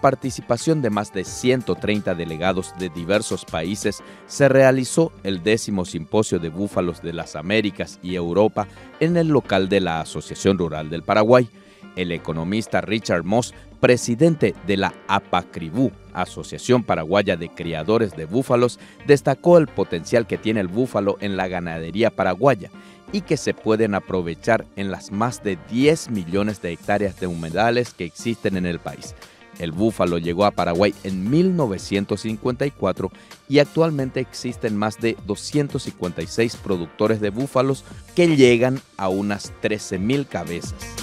participación de más de 130 delegados de diversos países, se realizó el 10º Simposio de Búfalos de las Américas y Europa en el local de la Asociación Rural del Paraguay. El economista Richard Moss, presidente de la APACRIBU, Asociación Paraguaya de Criadores de Búfalos, destacó el potencial que tiene el búfalo en la ganadería paraguaya y que se pueden aprovechar en las más de 10 millones de hectáreas de humedales que existen en el país. El búfalo llegó a Paraguay en 1954 y actualmente existen más de 256 productores de búfalos que llegan a unas 13.000 cabezas.